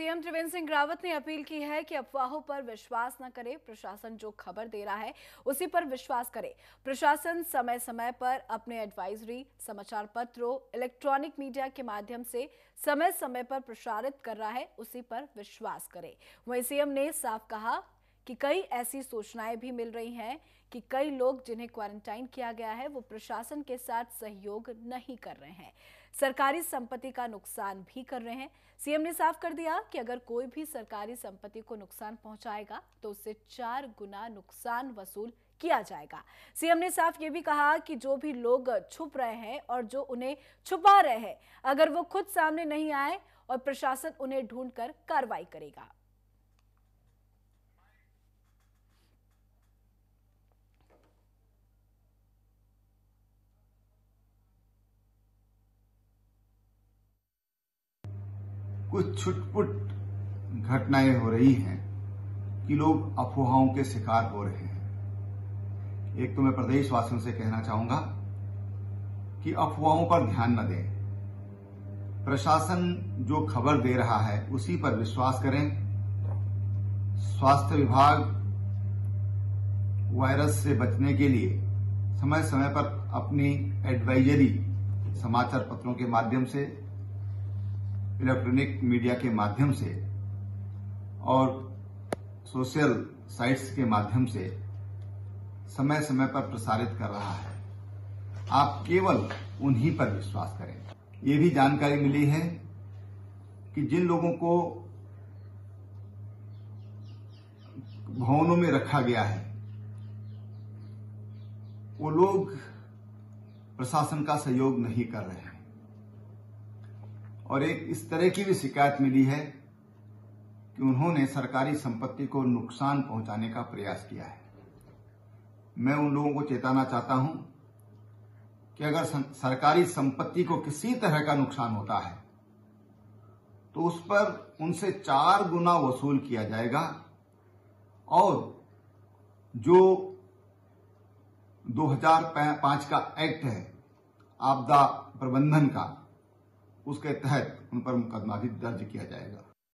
CM Trivendra Singh Rawat ने appeal की है कि अफवाहों पर विश्वास न करें, प्रशासन जो खबर दे रहा है उसी पर विश्वास करें। प्रशासन समय समय पर अपने एडवाइजरी, समाचार पत्रों, इलेक्ट्रॉनिक मीडिया के माध्यम से समय समय पर प्रसारित कर रहा है, उसी पर विश्वास करें। वहीं सीएम ने साफ कहा कि कई ऐसी सूचनाएं भी मिल रही हैं कि कई लोग जिन्हें क्वारंटाइन किया गया है वो प्रशासन के साथ सहयोग नहीं कर रहे हैं, सरकारी संपत्ति का नुकसान भी कर रहे हैं। सीएम ने साफ कर दिया कि अगर कोई भी सरकारी संपत्ति को नुकसान पहुंचाएगा तो उससे 4 गुना नुकसान वसूल किया जाएगा। सीएम ने साफ ये भी कहा कि जो भी लोग छुप रहे हैं और जो उन्हें छुपा रहे हैं, अगर वो खुद सामने नहीं आए और प्रशासन उन्हें ढूंढ कर कार्रवाई करेगा। कुछ छुटपुट घटनाएं हो रही हैं कि लोग अफवाहों के शिकार हो रहे हैं। एक तो मैं प्रदेशवासियों से कहना चाहूंगा कि अफवाहों पर ध्यान न दें, प्रशासन जो खबर दे रहा है उसी पर विश्वास करें। स्वास्थ्य विभाग वायरस से बचने के लिए समय समय पर अपनी एडवाइजरी समाचार पत्रों के माध्यम से, इलेक्ट्रॉनिक मीडिया के माध्यम से और सोशल साइट्स के माध्यम से समय समय पर प्रसारित कर रहा है। आप केवल उन्हीं पर विश्वास करें। ये भी जानकारी मिली है कि जिन लोगों को भवनों में रखा गया है वो लोग प्रशासन का सहयोग नहीं कर रहे हैं और एक इस तरह की भी शिकायत मिली है कि उन्होंने सरकारी संपत्ति को नुकसान पहुंचाने का प्रयास किया है। मैं उन लोगों को चेताना चाहता हूं कि अगर सरकारी संपत्ति को किसी तरह का नुकसान होता है तो उस पर उनसे 4 गुना वसूल किया जाएगा और जो 2005 का एक्ट है आपदा प्रबंधन का, उसके तहत उन पर मुकदमा भी दर्ज किया जाएगा।